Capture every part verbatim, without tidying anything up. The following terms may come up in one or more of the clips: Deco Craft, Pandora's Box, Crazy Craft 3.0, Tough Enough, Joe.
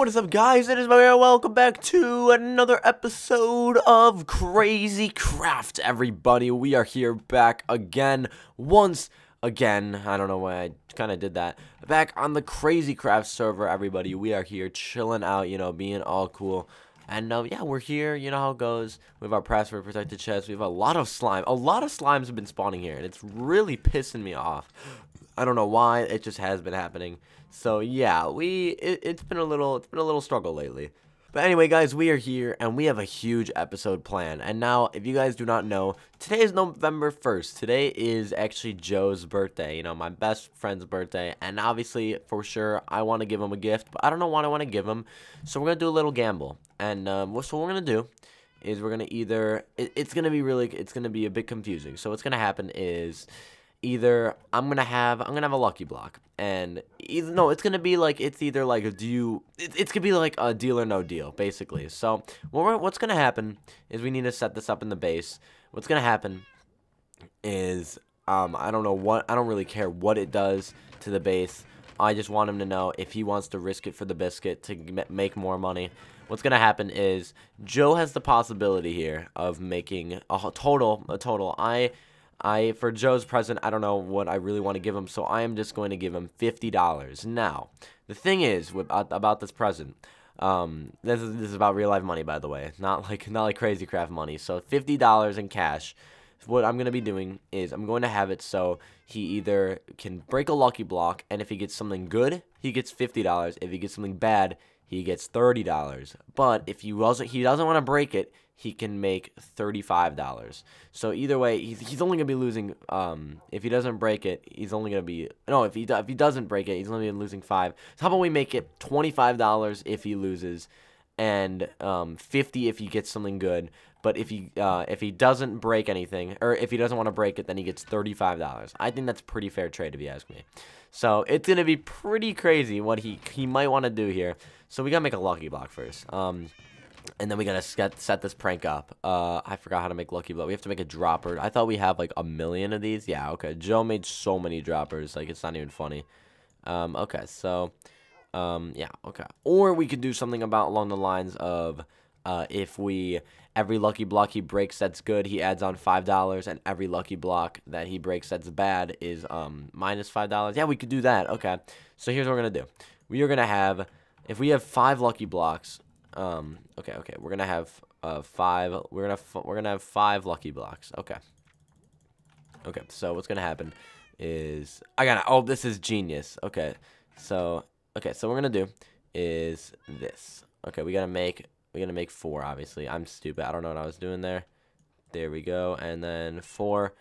what is up, guys? It is my man. Welcome back to another episode of Crazy Craft, everybody. We are here back again, once again. I don't know why I kind of did that. Back on the Crazy Craft server, everybody. We are here chilling out, you know, being all cool. And, uh, yeah, we're here. You know how it goes. We have our password protected chest. We have a lot of slime. A lot of slimes have been spawning here, and it's really pissing me off. I don't know why. It just has been happening. So, yeah, we it, it's been a little it's been a little struggle lately. But anyway, guys, we are here, and we have a huge episode planned. And now, if you guys do not know, today is November first. Today is actually Joe's birthday, you know, my best friend's birthday. And obviously, for sure, I want to give him a gift, but I don't know what I want to give him. So we're going to do a little gamble. And um, so what we're going to do is we're going to either it, – it's going to be really – it's going to be a bit confusing. So what's going to happen is – Either I'm gonna have I'm gonna have a lucky block, and either no, it's gonna be like it's either like a do you it, it's gonna be like a deal or no deal, basically. So what we're, what's gonna happen is we need to set this up in the base. What's gonna happen is um I don't know what I don't really care what it does to the base. I just want him to know if he wants to risk it for the biscuit to make more money. What's gonna happen is Joe has the possibility here of making a total a total I. I, for Joe's present, I don't know what I really want to give him, so I am just going to give him fifty dollars. Now, the thing is with, uh, about this present, um, this is, this is about real life money, by the way, not like not like Crazy Craft money. So fifty dollars in cash. What I'm going to be doing is I'm going to have it so he either can break a lucky block, and if he gets something good, he gets fifty dollars. If he gets something bad, he gets thirty dollars. But if he wasn't, he doesn't want to break it, he can make thirty-five dollars. So either way, he's, he's only going to be losing, um, if he doesn't break it, he's only going to be, no, if he, if he doesn't break it, he's only going to be losing five. So how about we make it twenty-five dollars if he loses, and um, fifty dollars if he gets something good. But if he, uh, if he doesn't break anything, or if he doesn't want to break it, then he gets thirty-five dollars. I think that's a pretty fair trade, if you ask me. So it's going to be pretty crazy what he, he might want to do here. So we got to make a lucky block first. Um... And then we gotta set, set this prank up. Uh, I forgot how to make lucky block. We have to make a dropper. I thought we have like a million of these. Yeah, okay. Joe made so many droppers. Like, it's not even funny. Um, okay, so, um, yeah, okay. Or we could do something about along the lines of uh, if we, every lucky block he breaks that's good, he adds on five dollars. And every lucky block that he breaks that's bad is um, minus five dollars. Yeah, we could do that. Okay. So here's what we're gonna do. We are gonna have, if we have five lucky blocks, Um, okay, okay, we're gonna have, uh, five, we're gonna, f we're gonna have five lucky blocks, okay. Okay, so what's gonna happen is, I gotta, oh, this is genius, okay, so, okay, so what we're gonna do is this, okay, we gotta make, we gotta make four, obviously, I'm stupid, I don't know what I was doing there, there we go, and then four,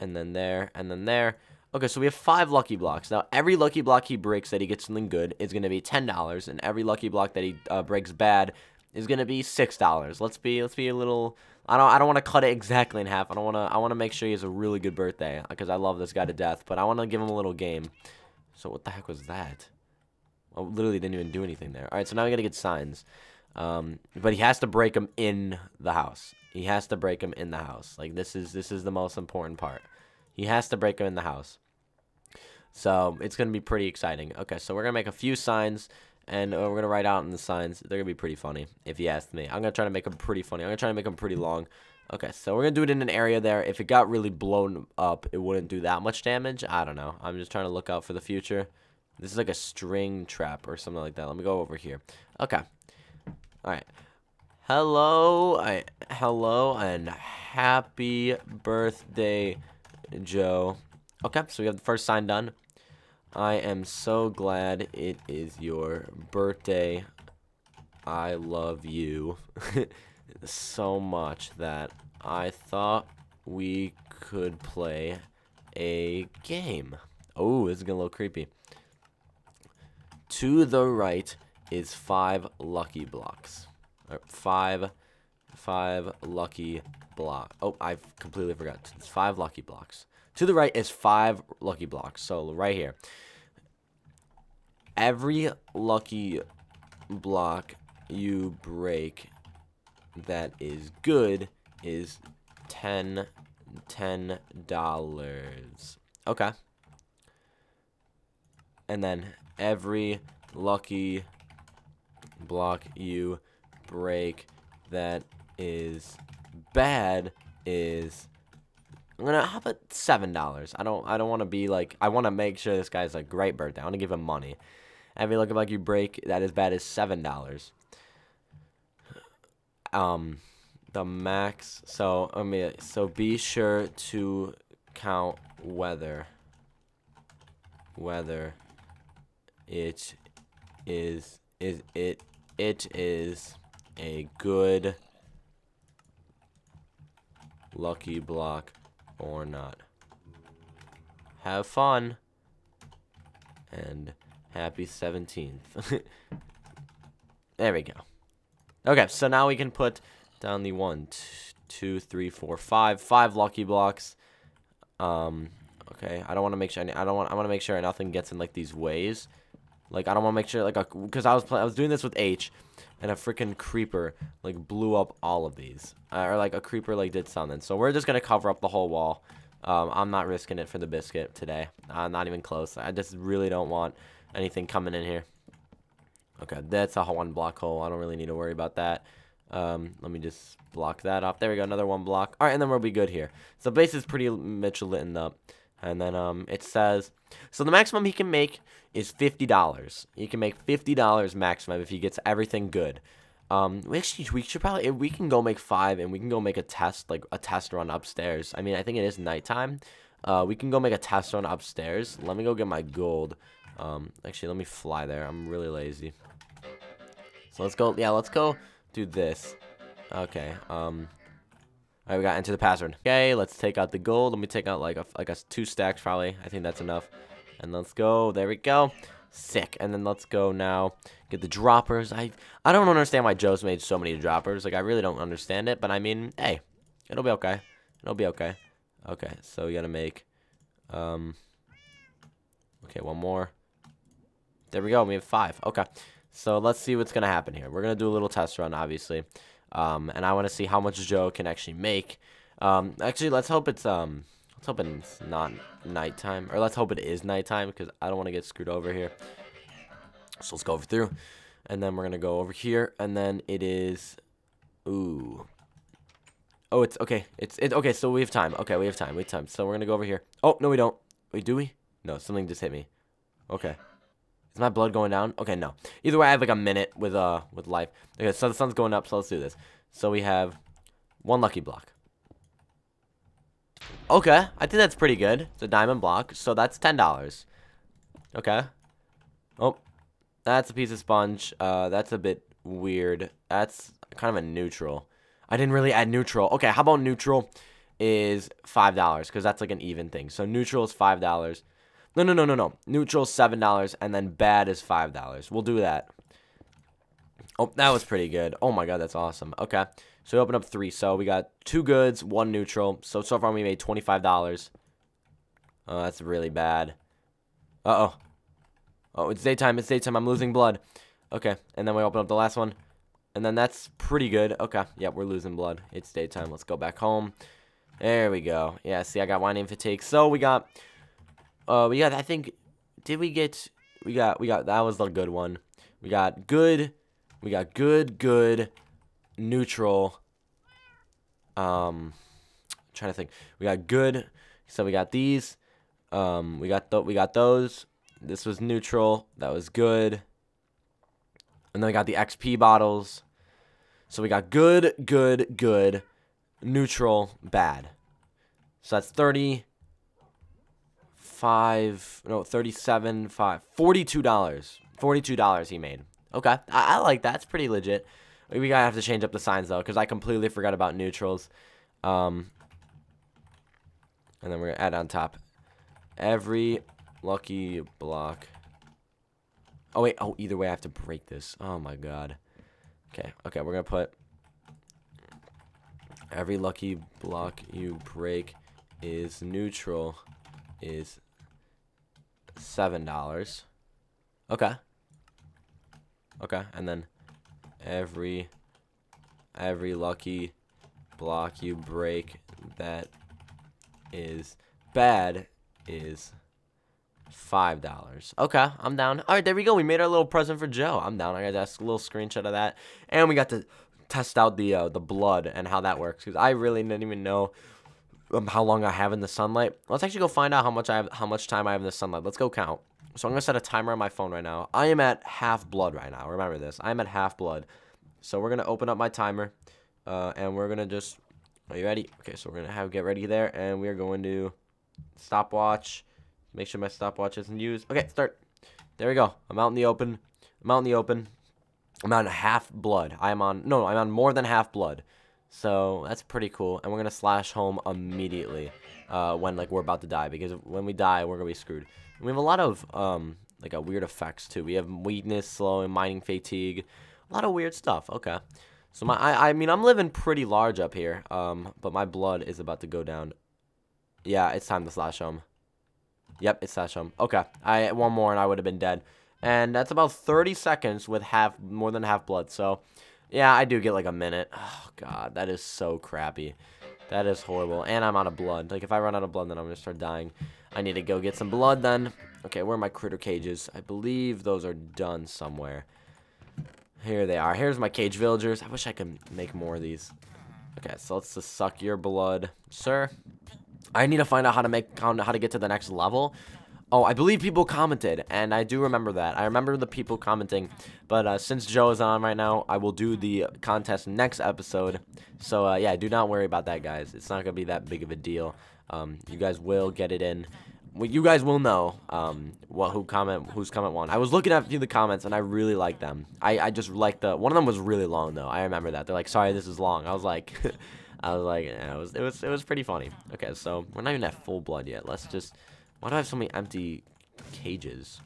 and then there, and then there. Okay, so we have five lucky blocks. Now, every lucky block he breaks that he gets something good is going to be ten dollars, and every lucky block that he uh, breaks bad is going to be six dollars. Let's be let's be a little I don't I don't want to cut it exactly in half. I don't want to I want to make sure he has a really good birthday because I love this guy to death, but I want to give him a little game. So what the heck was that? I literally didn't even do anything there. All right, so now we got to get signs. Um, but he has to break them in the house. He has to break them in the house. Like this is this is the most important part. He has to break them in the house. So, it's going to be pretty exciting. Okay, so we're going to make a few signs, and we're going to write out in the signs. They're going to be pretty funny, if you ask me. I'm going to try to make them pretty funny. I'm going to try to make them pretty long. Okay, so we're going to do it in an area there. If it got really blown up, it wouldn't do that much damage. I don't know. I'm just trying to look out for the future. This is like a string trap or something like that. Let me go over here. Okay. All right. Hello. I, hello, and happy birthday, Joe. Okay, so we have the first sign done. I am so glad it is your birthday. I love you so much that I thought we could play a game. Oh, this is getting a little creepy. To the right is five lucky blocks. Or five, five lucky block. Oh, I completely forgot. It's five lucky blocks. To the right is five lucky blocks. So right here. Every lucky block you break that is good is ten ten dollars. Okay. And then every lucky block you, break, that is bad, is I'm gonna hop at seven dollars. I don't I don't wanna be like, I wanna make sure this guy's like, great birthday. I wanna give him money. Every look like you break, that is bad, is seven dollars. Um the max, so I mean so be sure to count whether whether it is is it it is a good lucky block or not. Have fun and happy seventeenth. There we go. Okay, so now we can put down the one, two, three, four, five, five lucky blocks. Um, okay, I don't want to make sure I, I don't want I want to make sure nothing gets in like these ways. Like I don't want to make sure like a, because I was play, I was doing this with H, and a freaking creeper like blew up all of these, uh, or like a creeper like did something. So we're just gonna cover up the whole wall. Um, I'm not risking it for the biscuit today. I'm uh, not even close. I just really don't want anything coming in here. Okay, that's a one block hole. I don't really need to worry about that. Um, let me just block that off. There we go, another one block. All right, and then we'll be good here. So base is pretty much lit up. And then um, it says, so the maximum he can make is fifty dollars. He can make fifty dollars maximum if he gets everything good. Um, we actually, we should probably, if we can go make five and we can go make a test, like a test run upstairs. I mean, I think it is nighttime. Uh, we can go make a test run upstairs. Let me go get my gold. Um, actually, let me fly there. I'm really lazy. So let's go, yeah, let's go do this. Okay, um... all right, we got enter the password. Okay, let's take out the gold. Let me take out like a, like a two stacks probably. I think that's enough. And let's go. There we go. Sick. And then let's go now get the droppers. I I don't understand why Joe's made so many droppers. Like I really don't understand it. But I mean, hey, it'll be okay. It'll be okay. Okay. So we gotta make. Um. Okay, one more. There we go. We have five. Okay. So let's see what's gonna happen here. We're gonna do a little test run, obviously. Um, and I want to see how much Joe can actually make. Um, actually, let's hope it's, um, let's hope it's not nighttime, or let's hope it is nighttime, because I don't want to get screwed over here. So let's go over through, and then we're going to go over here, and then it is, ooh, oh, it's, okay, it's, it, okay, so we have time, okay, we have time, we have time, so we're going to go over here. Oh, no, we don't, wait, do we? No, something just hit me, okay. Is my blood going down? Okay, no. Either way, I have like a minute with uh with life. Okay, so the sun's going up, so let's do this. So we have one lucky block. Okay, I think that's pretty good. It's a diamond block, so that's ten dollars. Okay. Oh, that's a piece of sponge. Uh, that's a bit weird. That's kind of a neutral. I didn't really add neutral. Okay, how about neutral is five dollars, because that's like an even thing. So neutral is five dollars. No, no, no, no, no. Neutral is seven dollars, and then bad is five dollars. We'll do that. Oh, that was pretty good. Oh, my God, that's awesome. Okay, so we opened up three. So we got two goods, one neutral. So, so far, we made twenty-five dollars. Oh, that's really bad. Uh-oh. Oh, it's daytime. It's daytime. I'm losing blood. Okay, and then we open up the last one, and then that's pretty good. Okay, yeah, we're losing blood. It's daytime. Let's go back home. There we go. Yeah, see, I got wine and fatigue. So we got... Uh, we got, I think, did we get, we got, we got, that was the good one. We got good, we got good, good, neutral, um, I'm trying to think. We got good, so we got these, um, we got, th we got those, this was neutral, that was good, and then we got the X P bottles. So we got good, good, good, neutral, bad. So that's thirty. Five no thirty-seven five forty-two dollars forty-two dollars he made. Okay, I, I like that. It's pretty legit. We gotta have to change up the signs though, because I completely forgot about neutrals. Um, and then we're gonna add on top every lucky block. Oh wait, oh either way I have to break this. Oh my God. Okay, okay, we're gonna put every lucky block you break is neutral is seven dollars. Okay. Okay, and then every every lucky block you break that is bad is five dollars. Okay, I'm down. All right, there we go. We made our little present for Joe. I'm down. I got that little screenshot of that. And we got to test out the uh, the blood and how that works, because I really didn't even know um, how long I have in the sunlight. Let's actually go find out how much I have, how much time I have in the sunlight. Let's go count. So I'm going to set a timer on my phone right now. I am at half blood right now. Remember this. I am at half blood. So we're going to open up my timer, uh, and we're going to just... Are you ready? Okay, so we're going to have get ready there, and we are going to stopwatch. Make sure my stopwatch isn't used. Okay, start. There we go. I'm out in the open. I'm out in the open. I'm on half blood. I'm on... No, I'm on more than half blood. So that's pretty cool. And we're going to slash home immediately uh, when, like, we're about to die, because when we die, we're going to be screwed. And we have a lot of, um, like, a weird effects, too. We have weakness, slow, and mining fatigue. A lot of weird stuff. Okay. So, my, I, I mean, I'm living pretty large up here, um, but my blood is about to go down. Yeah, it's time to slash home. Yep, it's slash home. Okay, I one more and I would have been dead. And that's about thirty seconds with half, more than half blood. So, yeah, I do get like a minute. Oh, God, that is so crappy. That is horrible. And I'm out of blood. Like, if I run out of blood, then I'm going to start dying. I need to go get some blood then. Okay, where are my critter cages? I believe those are done somewhere. Here they are. Here's my cage villagers. I wish I could make more of these. Okay, so let's just suck your blood. Sir, I need to find out how to make how to get to the next level. Oh, I believe people commented, and I do remember that. I remember the people commenting, but uh, since Joe is on right now, I will do the contest next episode. So, uh, yeah, do not worry about that, guys. It's not going to be that big of a deal. Um, you guys will get it in. Well, you guys will know um, what who comment whose comment won. I was looking at a few of the comments, and I really liked them. I, I just liked the one of them was really long though. I remember that. They're like, "Sorry, this is long." I was like, I was like, yeah, it was it was it was pretty funny. Okay, so we're not even at full blood yet. Let's just. Why do I have so many empty cages?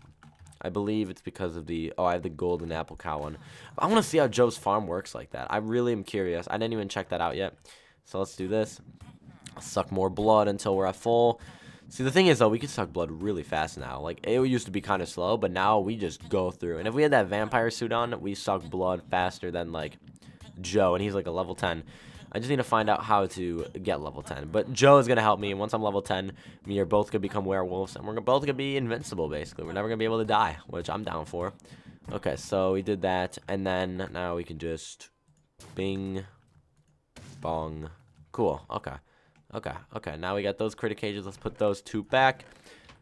I believe it's because of the oh, I have the golden apple cow one. I want to see how Joe's farm works like that. I really am curious. I didn't even check that out yet. So let's do this. I'll suck more blood until we're at full. See, the thing is, though, we can suck blood really fast now. Like, it used to be kind of slow, but now we just go through. And if we had that vampire suit on, we suck blood faster than, like, Joe. And he's, like, a level ten. I just need to find out how to get level ten. But Joe is going to help me. And once I'm level ten, we are both going to become werewolves. And we're both going to be invincible, basically. We're never going to be able to die, which I'm down for. Okay, so we did that. And then now we can just bing, bong. Cool. Okay. Okay, okay, now we got those critter cages. Let's put those two back.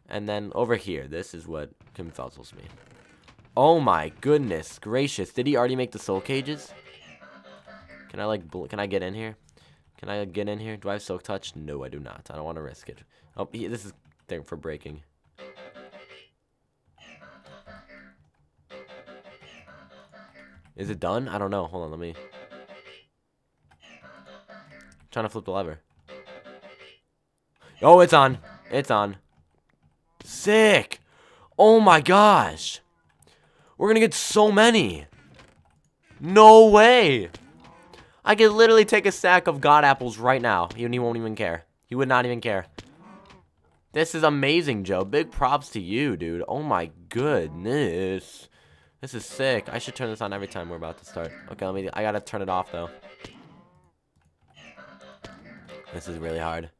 And then over here, this is what confuzzles me. Oh my goodness gracious. Did he already make the soul cages? Can I, like, bl can I get in here? Can I get in here? Do I have silk touch? No, I do not. I don't want to risk it. Oh, he, this is thing for breaking. Is it done? I don't know. Hold on, let me. I'm trying to flip the lever. Oh, it's on. It's on. Sick. Oh, my gosh. We're going to get so many. No way. I could literally take a stack of God apples right now, and he won't even care. He would not even care. This is amazing, Joe. Big props to you, dude. Oh, my goodness. This is sick. I should turn this on every time we're about to start. Okay, let me. I got to turn it off, though. This is really hard.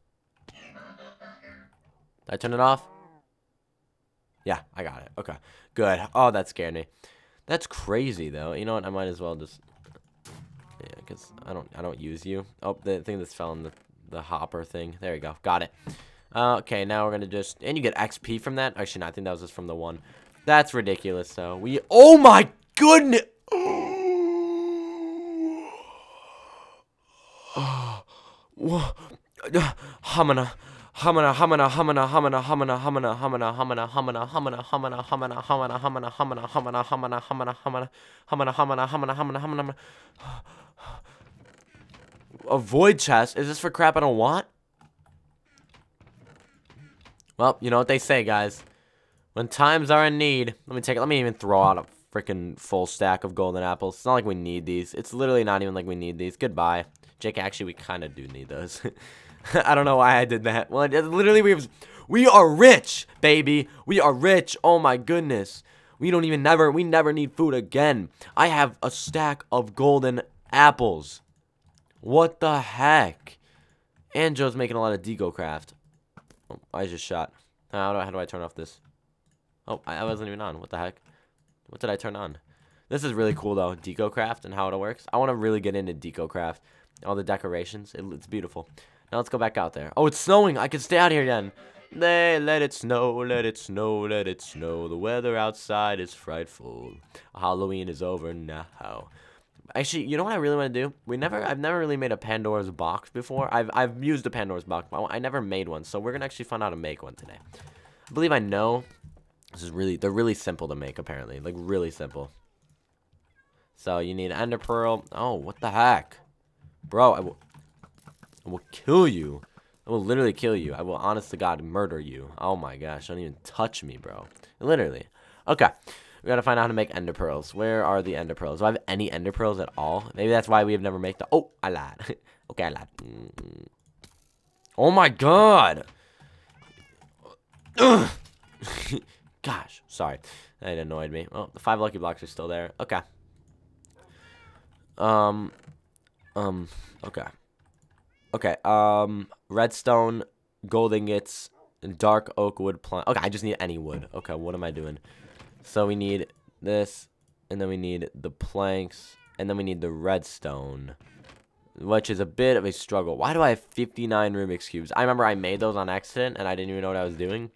Did I turn it off? Yeah, I got it. Okay, good. Oh, that scared me. That's crazy, though. You know what? I might as well just... Yeah, because I don't, I don't use you. Oh, the thing that's fell in the, the hopper thing. There we go. Got it. Uh, okay, now we're going to just... And you get X P from that? Actually, no, I think that was just from the one. That's ridiculous, though. We... Oh, my goodness! Oh. Hamana. Hamana hamana hamana hamana hamana hamana hamana hamana hamana hamana hamana hamana hamana hamana hamana hamana hamana hamana hamana hamana hamana hamana hamana hamana. Avoid chest. Is this for crap I don't want? Well, you know what they say, guys. When times are in need, let me take it. Let me even throw out a freaking full stack of golden apples. It's not like we need these. It's literally not even like we need these. Goodbye, Jake. Actually, we kind of do need those. I don't know why I did that. Well, it, literally, we have, we are rich, baby. We are rich. Oh, my goodness. We don't even never, we never need food again. I have a stack of golden apples. What the heck? And Joe's making a lot of Deco Craft. Oh, I just shot. How do I, how do I turn off this? Oh, I wasn't even on. What the heck? What did I turn on? This is really cool, though. Deco Craft and how it works. I want to really get into Deco Craft. All the decorations. It, it's beautiful. Now let's go back out there. Oh, it's snowing. I can stay out here again. They let it snow, let it snow, let it snow. The weather outside is frightful. Halloween is over now. Actually, you know what I really want to do? We never, I've never really made a Pandora's box before. I've, I've used a Pandora's box, but I never made one. So we're going to actually find out how to make one today. I believe I know. This is really, they're really simple to make, apparently. Like, really simple. So, you need ender pearl. Oh, what the heck? Bro, I will, I will kill you. I will literally kill you. I will, honest to God, murder you. Oh, my gosh. Don't even touch me, bro. Literally. Okay. We gotta find out how to make ender pearls. Where are the ender pearls? Do I have any ender pearls at all? Maybe that's why we have never made the... Oh, I lied. Okay, I lied. Mm-hmm. Oh, my God. Ugh. Gosh, sorry. That annoyed me. Oh, the five lucky blocks are still there. Okay. Um, um, okay. Okay, um, redstone, gold ingots, dark oak wood plant. Okay, I just need any wood. Okay, what am I doing? So we need this, and then we need the planks, and then we need the redstone, which is a bit of a struggle. Why do I have fifty-nine Rubik's Cubes? I remember I made those on accident, and I didn't even know what I was doing.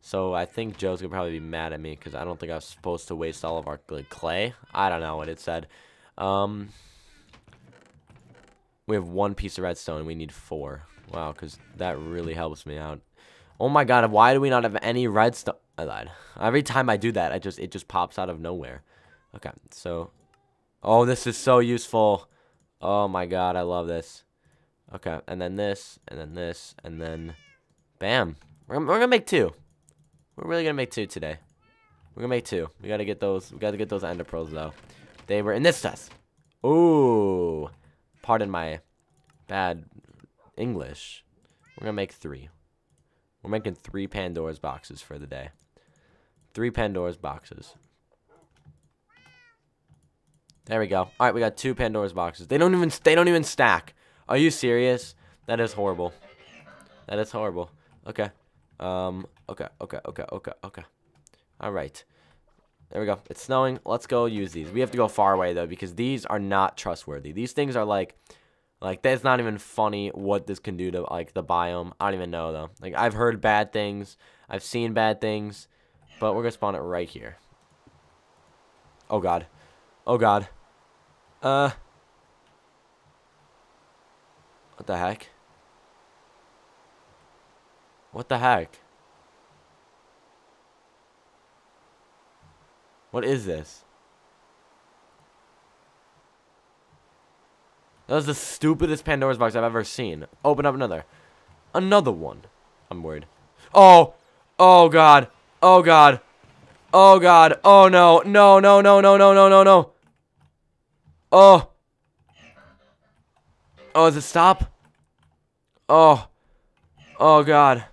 So I think Joe's going to probably be mad at me because I don't think I was supposed to waste all of our like, clay. I don't know what it said. Um, we have one piece of redstone. We need four. Wow, because that really helps me out. Oh my God, why do we not have any redstone? I lied. Every time I do that, I just it just pops out of nowhere. Okay, so. Oh, this is so useful. Oh my God, I love this. Okay, and then this, and then this, and then. Bam. We're, we're going to make two. We're really gonna make two today. We're gonna make two. We gotta get those. We gotta get those ender pearls though. They were in this test. Ooh, pardon my bad English. We're gonna make three. We're making three Pandora's boxes for the day. Three Pandora's boxes. There we go. All right, we got two Pandora's boxes. They don't even. They don't even stack. Are you serious? That is horrible. That is horrible. Okay. Um. Okay, okay, okay, okay, okay. All right. There we go. It's snowing. Let's go use these. We have to go far away, though, because these are not trustworthy. These things are like, like, that's not even funny what this can do to, like, the biome. I don't even know, though. Like, I've heard bad things. I've seen bad things. But we're going to spawn it right here. Oh, God. Oh, God. Uh. What the heck? What the heck? What is this? That was the stupidest Pandora's box I've ever seen. Open up another. Another one. I'm worried. Oh. Oh, God. Oh, God. Oh, God. Oh, no. No, no, no, no, no, no, no, no. Oh. Oh, is it stop? Oh. Oh, God.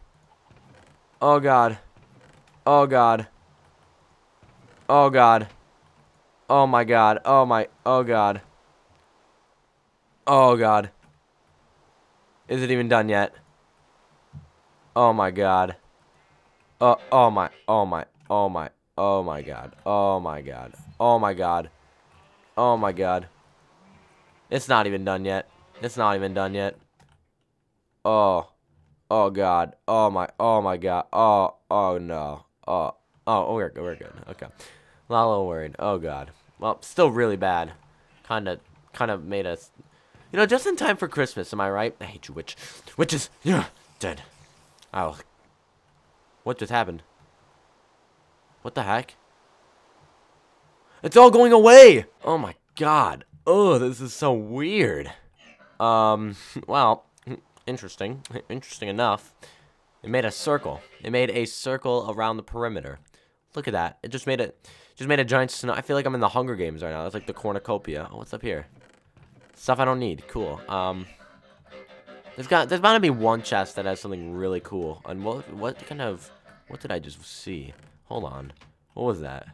Oh, God. Oh, God. Oh, God. Oh, my God. Oh, my. Oh, God. Oh, God. Is it even done yet? Oh, my God. Oh, oh, my. Oh, my. Oh, my. Oh, my God. Oh, my God. Oh, my God. Oh, my God. It's not even done yet. It's not even done yet. Oh. Oh, God. Oh, my. Oh, my God. Oh, oh, no. Oh. Oh, we're good. We're good. Okay. A little worried. Oh, God. Well, still really bad. Kind of kind of made us... You know, just in time for Christmas, am I right? I hate you, witch. Witches! You're dead. Oh. What just happened? What the heck? It's all going away! Oh, my God. Oh, this is so weird. Um, well, interesting. Interesting enough. It made a circle. It made a circle around the perimeter. Look at that. It just made it just made a giant snow. I feel like I'm in the Hunger Games right now. That's like the cornucopia. Oh, what's up here? Stuff I don't need. Cool. Um There's got there's bound to be one chest that has something really cool. And what what kind of what did I just see? Hold on. What was that?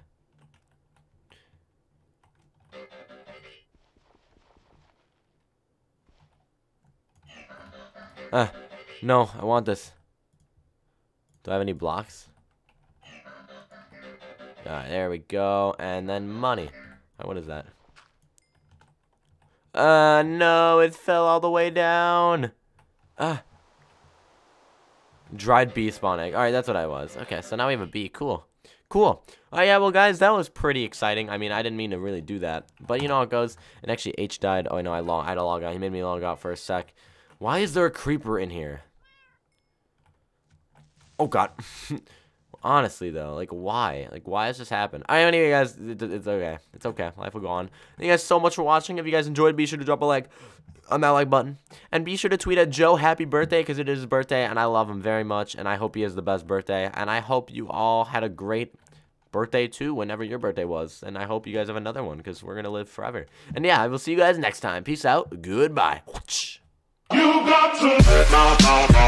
Uh no, I want this. Do I have any blocks? Alright, there we go. And then money. Right, what is that? Uh, no, it fell all the way down. Ah. Dried bee spawn egg. Alright, that's what I was. Okay, so now we have a bee. Cool. Cool. Oh, yeah, well, guys, that was pretty exciting. I mean, I didn't mean to really do that. But you know how it goes. And actually, H died. Oh, no, I, log I had to log out. He made me log out for a sec. Why is there a creeper in here? Oh, God. Honestly, though, like, why? Like, why has this happened? I anyway, guys, it's okay. It's okay. Life will go on. Thank you guys so much for watching. If you guys enjoyed, be sure to drop a like on that like button. And be sure to tweet at Joe, happy birthday, because it is his birthday, and I love him very much, and I hope he has the best birthday. And I hope you all had a great birthday, too, whenever your birthday was. And I hope you guys have another one, because we're going to live forever. And, yeah, I will see you guys next time. Peace out. Goodbye. You got to